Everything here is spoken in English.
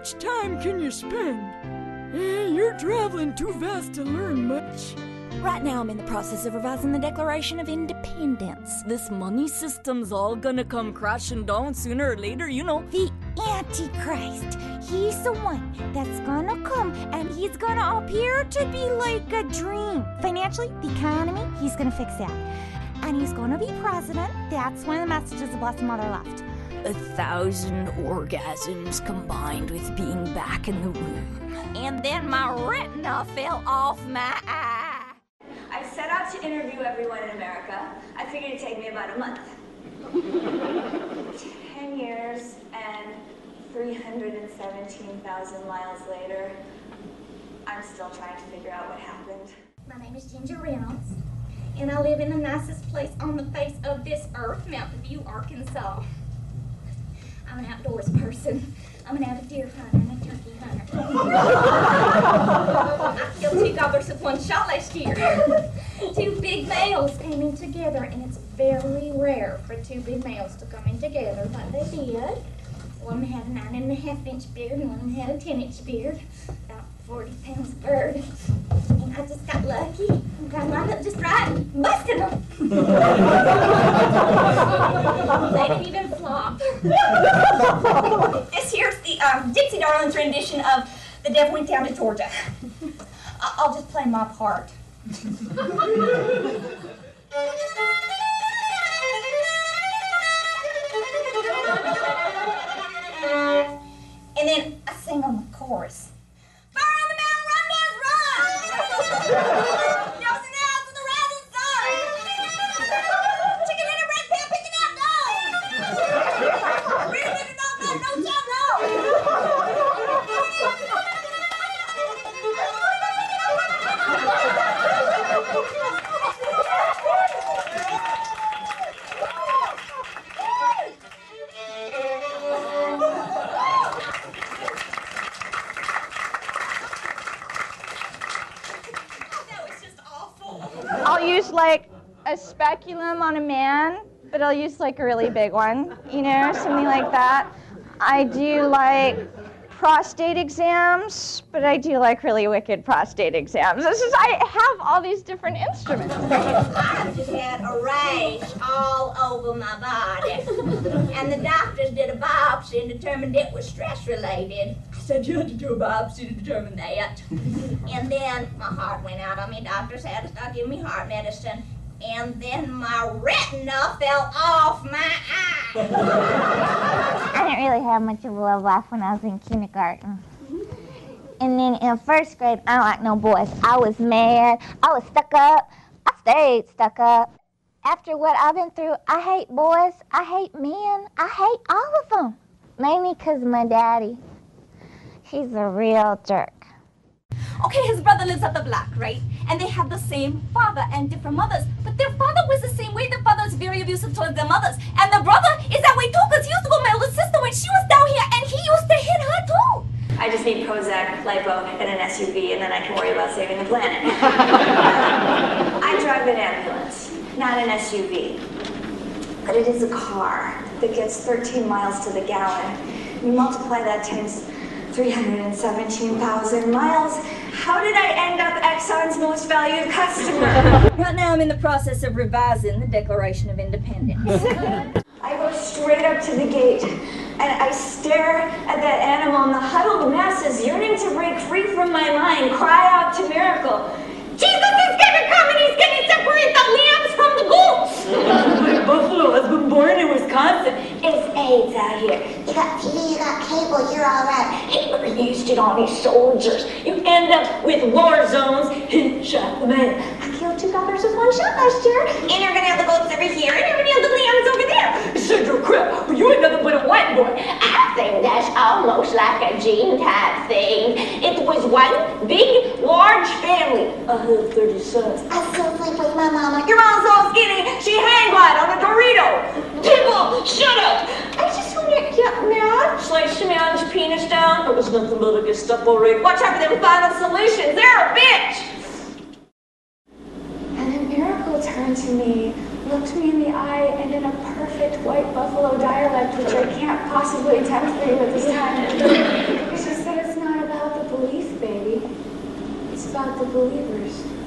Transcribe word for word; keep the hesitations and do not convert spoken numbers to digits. much time can you spend? Eh, you're traveling too fast to learn much. Right now, I'm in the process of revising the Declaration of Independence. This money system's all gonna come crashing down sooner or later, you know. The Antichrist. He's the one that's gonna come, and he's gonna appear to be like a dream. Financially, the economy, he's gonna fix that. And he's gonna be president. That's one of the messages the Blessed Mother left. A thousand orgasms combined with being back in the room. And then my retina fell off my eye. I set out to interview everyone in America. I figured it'd take me about a month. Ten years and three hundred seventeen thousand miles later, I'm still trying to figure out what happened. My name is Ginger Reynolds, and I live in the nicest place on the face of this earth, Mount View, Arkansas. I'm an outdoors person. I'm an avid deer hunter and a turkey hunter. I killed two gobblers with one shot last year. Two big males came in together, and it's very rare for two big males to come in together, but they did. One had a nine and a half inch beard, and one had a ten inch beard. About forty pounds of bird. And I just got lucky. And I lined up just right and busted them. They didn't even flop. This here's the um, Dixie Darling's rendition of The Devil Went Down to Georgia. I I'll just play my part. And then I sing on the chorus. Fire on the mountain, run, boys, run! Nelson out to the rising sun! Chicken in a red pan, picking out dough! Real living on that, no job, no! Use like a speculum on a man, but I'll use like a really big one, you know, something like that. I do like prostate exams, but I do like really wicked prostate exams. This is, I have all these different instruments. I've just had a rash all over my body, and the doctors did a biopsy and determined it was stress related. Said you had to do a biopsy to determine that. And then my heart went out on me. Doctors had to start giving me heart medicine. And then my retina fell off my eye. I didn't really have much of a love life when I was in kindergarten. And then in first grade, I don't like no boys. I was mad. I was stuck up. I stayed stuck up. After what I've been through, I hate boys. I hate men. I hate all of them. Mainly because of my daddy. He's a real jerk. Okay, his brother lives up the block, right? And they have the same father and different mothers. But their father was the same way. Their father is very abusive towards their mothers. And the brother is that way too, because he used to go with my older sister when she was down here, and he used to hit her too. I just need Kozak, Lipo, and an S U V, and then I can worry about saving the planet. I drive an ambulance, not an S U V. But it is a car that gets thirteen miles to the gallon. You multiply that times three hundred seventeen thousand miles. How did I end up Exxon's most valued customer? Right now I'm in the process of revising the Declaration of Independence. I go straight up to the gate and I stare at that animal in the huddled masses yearning to break free from my mind, cry out to miracle. Jesus is gonna come and he's gonna separate the lambs from the goats! My buffalo has been born in Wisconsin. It's AIDS out here. You got T V, you got cable, you're all right. Hitler used it on his soldiers. You end up with war zones. Shot the man. I killed two gobblers with one shot last year. And you're gonna have the goats over here, and you're gonna have the lambs over there. Central crap, but you ain't nothing but a white boy. I think that's almost like a gene type thing. It was one big, large family. Uh-huh. thirty sons. I still sleep with my mama. Your mom's all skinny. She hang glide on a Dorito. People, shut up. I just want to get mad. Slice your man's penis down. It was nothing but a Gestapo raid. Watch out for them final solutions. They're a bitch. And a miracle turned to me, looked me in the eye, and in a perfect white buffalo dialect, which I can't possibly attempt for you at this time. about the believers.